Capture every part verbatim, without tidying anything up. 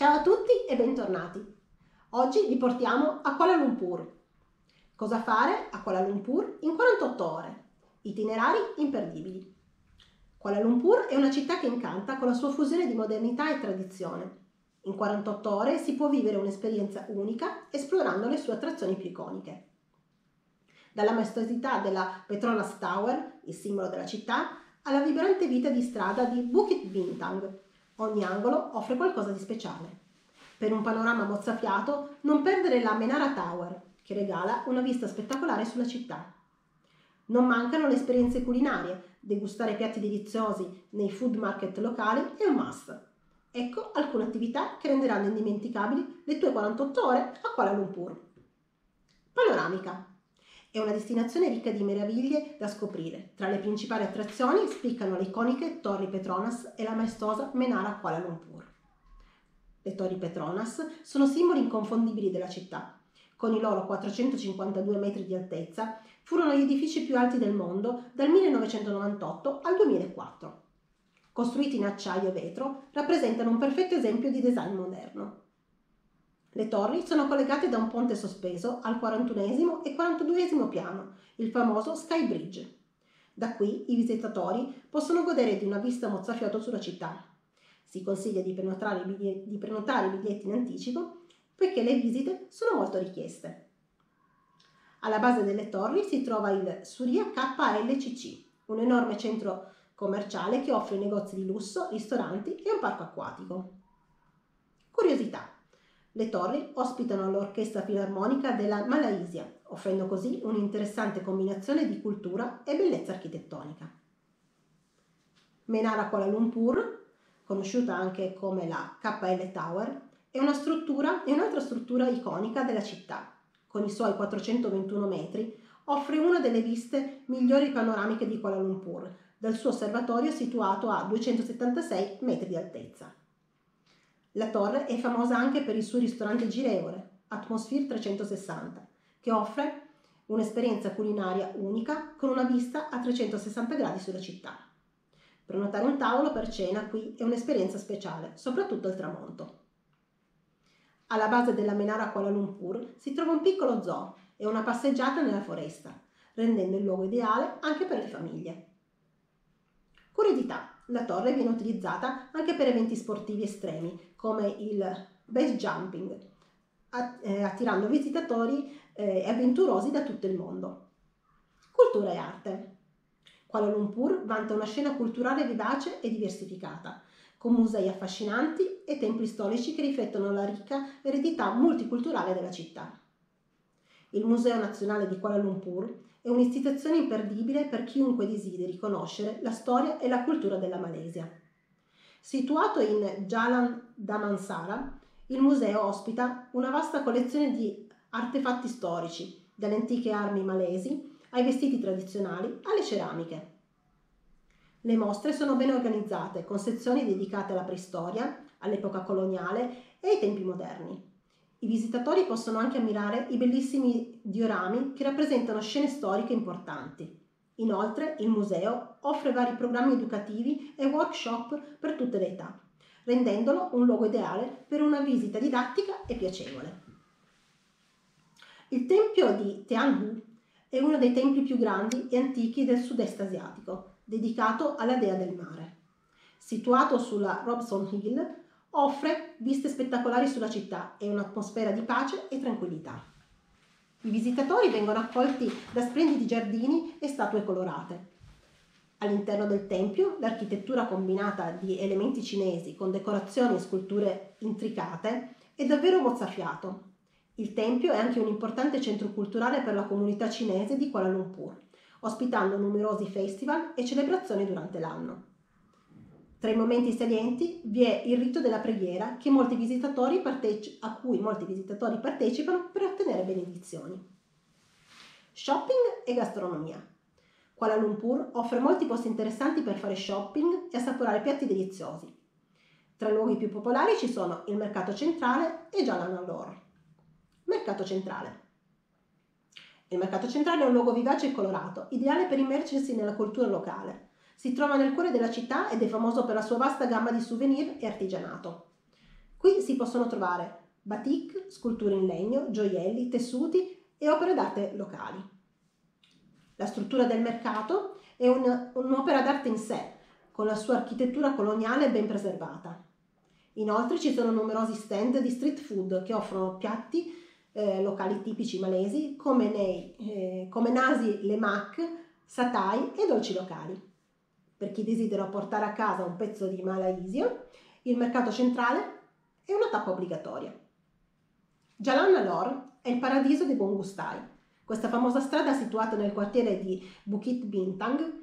Ciao a tutti e bentornati! Oggi vi portiamo a Kuala Lumpur. Cosa fare a Kuala Lumpur in quarantotto ore? Itinerari imperdibili. Kuala Lumpur è una città che incanta con la sua fusione di modernità e tradizione. In quarantotto ore si può vivere un'esperienza unica esplorando le sue attrazioni più iconiche. Dalla maestosità della Petronas Tower, il simbolo della città, alla vibrante vita di strada di Bukit Bintang, ogni angolo offre qualcosa di speciale. Per un panorama mozzafiato, non perdere la Menara Tower, che regala una vista spettacolare sulla città. Non mancano le esperienze culinarie, degustare piatti deliziosi nei food market locali è un must. Ecco alcune attività che renderanno indimenticabili le tue quarantotto ore a Kuala Lumpur. Panoramica. È una destinazione ricca di meraviglie da scoprire. Tra le principali attrazioni spiccano le iconiche Torri Petronas e la maestosa Menara Kuala Lumpur. Le Torri Petronas sono simboli inconfondibili della città. Con i loro quattrocentocinquantadue metri di altezza, furono gli edifici più alti del mondo dal millenovecentonovantotto al duemilaquattro. Costruiti in acciaio e vetro, rappresentano un perfetto esempio di design moderno. Le torri sono collegate da un ponte sospeso al quarantunesimo e quarantaduesimo piano, il famoso Skybridge. Da qui i visitatori possono godere di una vista mozzafiato sulla città. Si consiglia di prenotare, biglietti, di prenotare i biglietti in anticipo poiché le visite sono molto richieste. Alla base delle torri si trova il Suria K L C C, un enorme centro commerciale che offre negozi di lusso, ristoranti e un parco acquatico. Curiosità. Le torri ospitano l'orchestra filarmonica della Malaysia, offrendo così un'interessante combinazione di cultura e bellezza architettonica. Menara Kuala Lumpur, conosciuta anche come la K L Tower, è, una struttura, è un'altra struttura iconica della città. Con i suoi quattrocentoventuno metri offre una delle viste migliori panoramiche di Kuala Lumpur, dal suo osservatorio situato a duecentosettantasei metri di altezza. La torre è famosa anche per il suo ristorante girevole, Atmosphere trecentosessanta, che offre un'esperienza culinaria unica con una vista a trecentosessanta gradi sulla città. Prenotare un tavolo per cena qui è un'esperienza speciale, soprattutto al tramonto. Alla base della Menara Kuala Lumpur si trova un piccolo zoo e una passeggiata nella foresta, rendendo il luogo ideale anche per le famiglie. Curiosità. La torre viene utilizzata anche per eventi sportivi estremi, come il base jumping, attirando visitatori e avventurosi da tutto il mondo. Cultura e arte. Kuala Lumpur vanta una scena culturale vivace e diversificata, con musei affascinanti e templi storici che riflettono la ricca eredità multiculturale della città. Il Museo Nazionale di Kuala Lumpur è un'istituzione imperdibile per chiunque desideri conoscere la storia e la cultura della Malesia. Situato in Jalan Damansara, il museo ospita una vasta collezione di artefatti storici, dalle antiche armi malesi ai vestiti tradizionali alle ceramiche. Le mostre sono ben organizzate, con sezioni dedicate alla preistoria, all'epoca coloniale e ai tempi moderni. I visitatori possono anche ammirare i bellissimi diorami che rappresentano scene storiche importanti. Inoltre, il museo offre vari programmi educativi e workshop per tutte le età, rendendolo un luogo ideale per una visita didattica e piacevole. Il tempio di Thean Hou è uno dei templi più grandi e antichi del sud-est asiatico, dedicato alla dea del mare. Situato sulla Robson Hill, offre viste spettacolari sulla città e un'atmosfera di pace e tranquillità. I visitatori vengono accolti da splendidi giardini e statue colorate. All'interno del tempio, l'architettura combinata di elementi cinesi con decorazioni e sculture intricate è davvero mozzafiato. Il tempio è anche un importante centro culturale per la comunità cinese di Kuala Lumpur, ospitando numerosi festival e celebrazioni durante l'anno. Tra i momenti salienti vi è il rito della preghiera che molti visitatori parteci- a cui molti visitatori partecipano per ottenere benedizioni. Shopping e gastronomia. Kuala Lumpur offre molti posti interessanti per fare shopping e assaporare piatti deliziosi. Tra i luoghi più popolari ci sono il Mercato Centrale e Jalan Alor. Mercato Centrale. Il Mercato Centrale è un luogo vivace e colorato, ideale per immergersi nella cultura locale. Si trova nel cuore della città ed è famoso per la sua vasta gamma di souvenir e artigianato. Qui si possono trovare batik, sculture in legno, gioielli, tessuti e opere d'arte locali. La struttura del mercato è un'opera d'arte in sé, con la sua architettura coloniale ben preservata. Inoltre ci sono numerosi stand di street food che offrono piatti eh, locali tipici malesi, come, nei, eh, come nasi lemak, satay e dolci locali. Per chi desidera portare a casa un pezzo di Malaysia, il mercato centrale è una tappa obbligatoria. Jalan Alor è il paradiso dei buongustai. Questa famosa strada, situata nel quartiere di Bukit Bintang,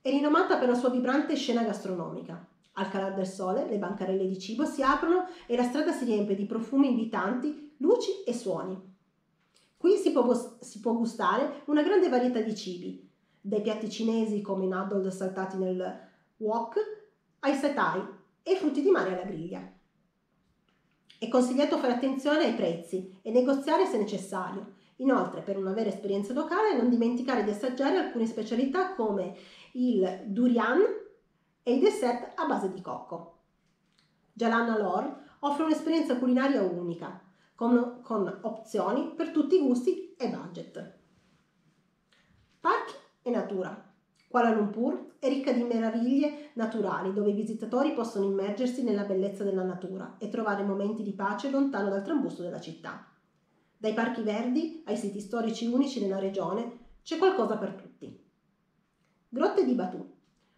è rinomata per la sua vibrante scena gastronomica. Al calare del sole le bancarelle di cibo si aprono e la strada si riempie di profumi invitanti, luci e suoni. Qui si può, si può gustare una grande varietà di cibi, dai piatti cinesi come i noodle saltati nel wok ai satay e frutti di mare alla griglia. È consigliato fare attenzione ai prezzi e negoziare se necessario. Inoltre, per una vera esperienza locale, non dimenticare di assaggiare alcune specialità come il durian e i dessert a base di cocco. Jalan Alor offre un'esperienza culinaria unica, con, con opzioni per tutti i gusti e budget. Parchi e natura. Kuala Lumpur è ricca di meraviglie naturali, dove i visitatori possono immergersi nella bellezza della natura e trovare momenti di pace lontano dal trambusto della città. Dai parchi verdi ai siti storici unici nella regione c'è qualcosa per tutti. Grotte di Batu.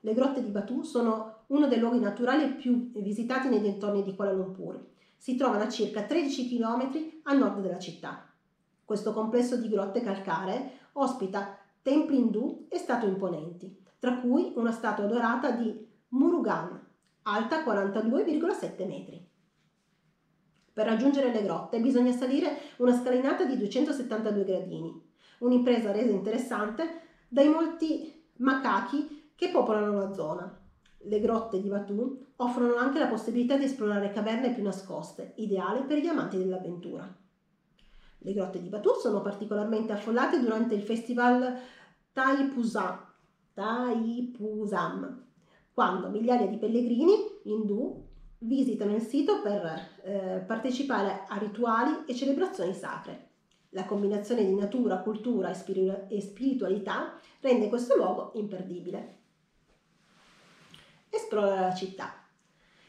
Le grotte di Batu sono uno dei luoghi naturali più visitati nei dintorni di Kuala Lumpur. Si trovano a circa tredici chilometri a nord della città. Questo complesso di grotte calcaree ospita templi indù e statue imponenti, tra cui una statua dorata di Murugan, alta quarantadue virgola sette metri. Per raggiungere le grotte bisogna salire una scalinata di duecentosettantadue gradini, un'impresa resa interessante dai molti macachi che popolano la zona. Le grotte di Batu offrono anche la possibilità di esplorare caverne più nascoste, ideale per gli amanti dell'avventura. Le grotte di Batu sono particolarmente affollate durante il festival Taipusam, Taipusam, quando migliaia di pellegrini indù visitano il sito per eh, partecipare a rituali e celebrazioni sacre. La combinazione di natura, cultura e, spir e spiritualità rende questo luogo imperdibile. Esplorare la città.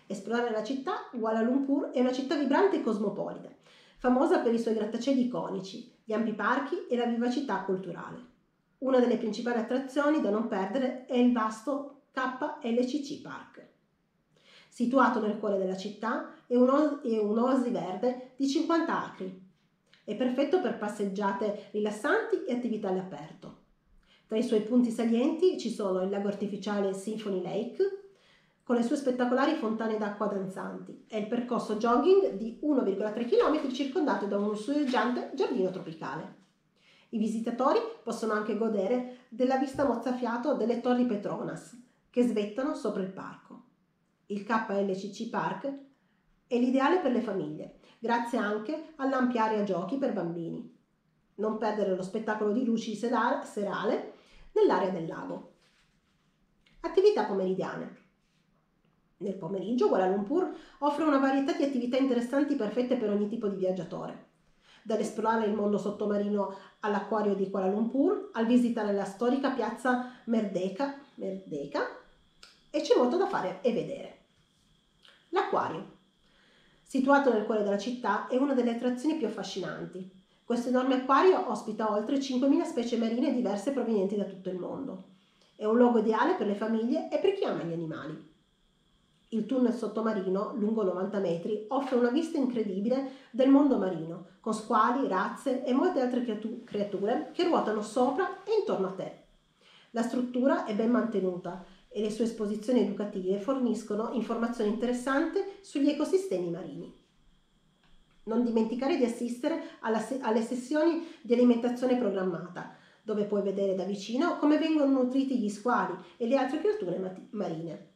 Esplorare la città, Kuala Lumpur è una città vibrante e cosmopolita, famosa per i suoi grattacieli iconici, gli ampi parchi e la vivacità culturale. Una delle principali attrazioni da non perdere è il vasto K L C C Park. Situato nel cuore della città, è un'oasi verde di cinquanta acri. È perfetto per passeggiate rilassanti e attività all'aperto. Tra i suoi punti salienti ci sono il lago artificiale Symphony Lake, con le sue spettacolari fontane d'acqua danzanti, e il percorso jogging di uno virgola tre chilometri circondato da un lussureggiante giardino tropicale. I visitatori possono anche godere della vista mozzafiato delle torri Petronas, che svettano sopra il parco. Il K L C C Park è l'ideale per le famiglie, grazie anche all'ampia area giochi per bambini. Non perdere lo spettacolo di luci serale nell'area del lago. Attività pomeridiane. Nel pomeriggio Kuala Lumpur offre una varietà di attività interessanti perfette per ogni tipo di viaggiatore. Dall'esplorare il mondo sottomarino all'acquario di Kuala Lumpur, al visitare la storica piazza Merdeka, Merdeka e c'è molto da fare e vedere. L'acquario, situato nel cuore della città, è una delle attrazioni più affascinanti. Questo enorme acquario ospita oltre cinquemila specie marine diverse provenienti da tutto il mondo. È un luogo ideale per le famiglie e per chi ama gli animali. Il tunnel sottomarino, lungo novanta metri, offre una vista incredibile del mondo marino, con squali, razze e molte altre creature che ruotano sopra e intorno a te. La struttura è ben mantenuta e le sue esposizioni educative forniscono informazioni interessanti sugli ecosistemi marini. Non dimenticare di assistere alla se- alle sessioni di alimentazione programmata, dove puoi vedere da vicino come vengono nutriti gli squali e le altre creature marine.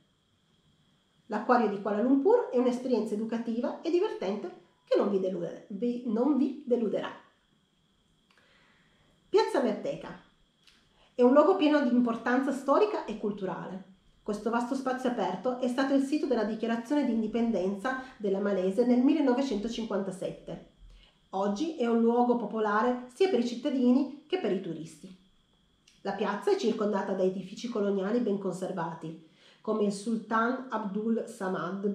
L'acquario di Kuala Lumpur è un'esperienza educativa e divertente che non vi, delude, vi, non vi deluderà. Piazza Merdeka è un luogo pieno di importanza storica e culturale. Questo vasto spazio aperto è stato il sito della dichiarazione di indipendenza della Malesia nel millenovecentocinquantasette. Oggi è un luogo popolare sia per i cittadini che per i turisti. La piazza è circondata da edifici coloniali ben conservati, come il Sultan Abdul Samad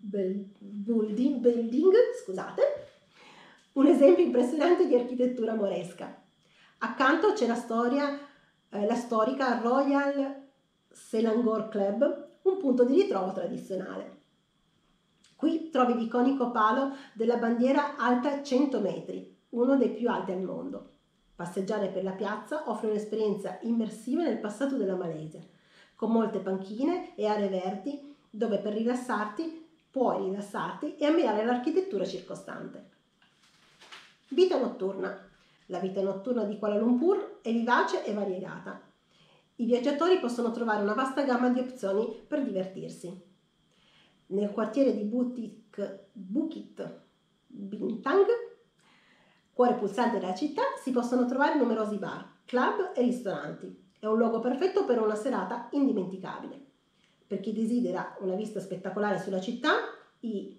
Building, scusate, un esempio impressionante di architettura moresca. Accanto c'è la storia, eh, la storica Royal Selangor Club, un punto di ritrovo tradizionale. Qui trovi l'iconico palo della bandiera alta cento metri, uno dei più alti al mondo. Passeggiare per la piazza offre un'esperienza immersiva nel passato della Malesia, con molte panchine e aree verdi dove per rilassarti puoi rilassarti e ammirare l'architettura circostante. Vita notturna. La vita notturna di Kuala Lumpur è vivace e variegata. I viaggiatori possono trovare una vasta gamma di opzioni per divertirsi. Nel quartiere di Bukit Bintang, cuore pulsante della città, si possono trovare numerosi bar, club e ristoranti. È un luogo perfetto per una serata indimenticabile. Per chi desidera una vista spettacolare sulla città, i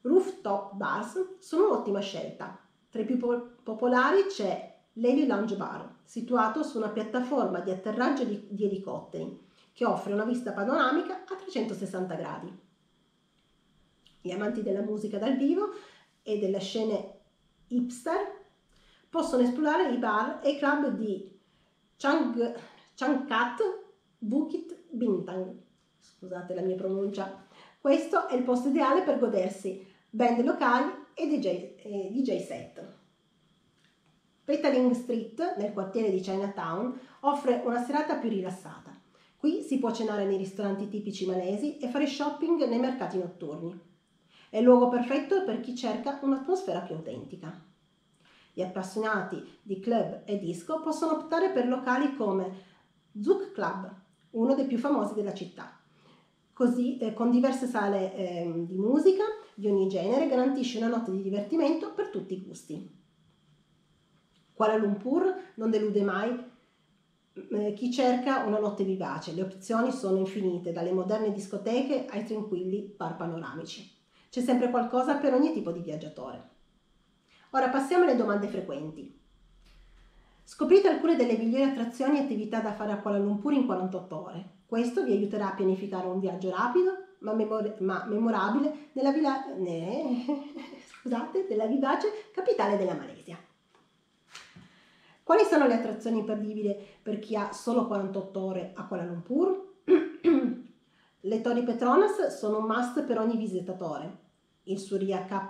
rooftop bars sono un'ottima scelta. Tra i più popolari c'è l'Heli Lounge Bar, situato su una piattaforma di atterraggio di, di elicotteri, che offre una vista panoramica a trecentosessanta gradi. Gli amanti della musica dal vivo e delle scene hipster possono esplorare i bar e i club di Chang, Changkat Bukit Bintang. Scusate la mia pronuncia. Questo è il posto ideale per godersi band locali e D J, eh, D J set. Petaling Street, nel quartiere di Chinatown, offre una serata più rilassata. Qui si può cenare nei ristoranti tipici malesi e fare shopping nei mercati notturni. È il luogo perfetto per chi cerca un'atmosfera più autentica. Gli appassionati di club e disco possono optare per locali come Zouk Club, uno dei più famosi della città. Così, eh, con diverse sale eh, di musica di ogni genere, garantisce una notte di divertimento per tutti i gusti. Kuala Lumpur non delude mai eh, chi cerca una notte vivace. Le opzioni sono infinite, dalle moderne discoteche ai tranquilli bar panoramici. C'è sempre qualcosa per ogni tipo di viaggiatore. Ora passiamo alle domande frequenti. Scoprite alcune delle migliori attrazioni e attività da fare a Kuala Lumpur in quarantotto ore. Questo vi aiuterà a pianificare un viaggio rapido ma, memor ma memorabile nella, vila ne Scusate, nella vivace capitale della Malesia. Quali sono le attrazioni imperdibili per chi ha solo quarantotto ore a Kuala Lumpur? Le torri Petronas sono un must per ogni visitatore. Il Suria K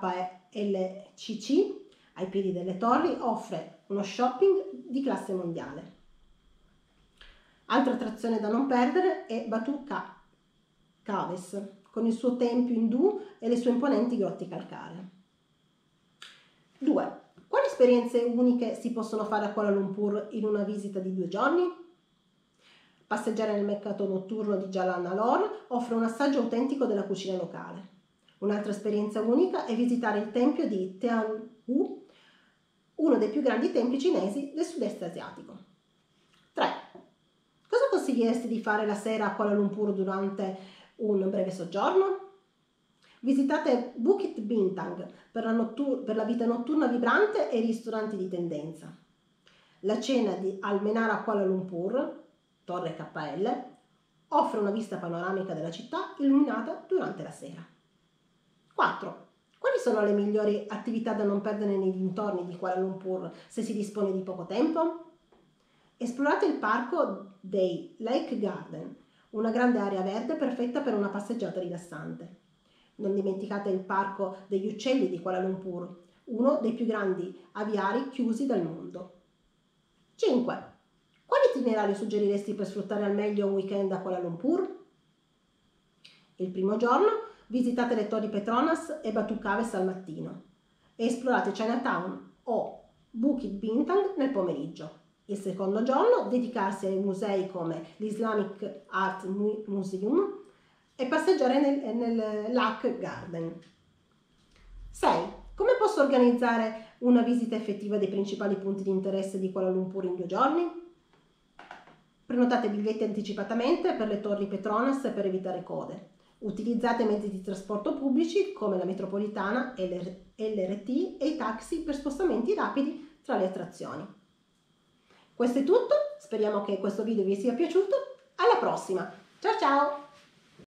L C C, ai piedi delle torri, offre uno shopping di classe mondiale. Altra attrazione da non perdere è Batu Caves, con il suo tempio indù e le sue imponenti grotte calcaree. due. Quali esperienze uniche si possono fare a Kuala Lumpur in una visita di due giorni? Passeggiare nel mercato notturno di Jalan Alor offre un assaggio autentico della cucina locale. Un'altra esperienza unica è visitare il tempio di Thean Hou, uno dei più grandi templi cinesi del sud-est asiatico. tre. Cosa consiglieresti di fare la sera a Kuala Lumpur durante un breve soggiorno? Visitate Bukit Bintang per la, per la vita notturna vibrante e i ristoranti di tendenza. La cena di Menara Kuala Lumpur, Torre K L, offre una vista panoramica della città illuminata durante la sera. quattro. Quali sono le migliori attività da non perdere nei dintorni di Kuala Lumpur se si dispone di poco tempo? Esplorate il parco dei Lake Garden, una grande area verde perfetta per una passeggiata rilassante. Non dimenticate il parco degli uccelli di Kuala Lumpur, uno dei più grandi aviari chiusi dal mondo. cinque. Quali itinerari suggeriresti per sfruttare al meglio un weekend a Kuala Lumpur? Il primo giorno visitate le torri Petronas e Batu Caves al mattino e esplorate Chinatown o Bukit Bintang nel pomeriggio. Il secondo giorno dedicarsi ai musei come l'Islamic Art Museum e passeggiare nel, nel Lake Garden. sei. Come posso organizzare una visita effettiva dei principali punti di interesse di Kuala Lumpur in due giorni? Prenotate biglietti anticipatamente per le torri Petronas per evitare code. Utilizzate mezzi di trasporto pubblici come la metropolitana, L R T e i taxi per spostamenti rapidi tra le attrazioni. Questo è tutto, speriamo che questo video vi sia piaciuto. Alla prossima, ciao ciao!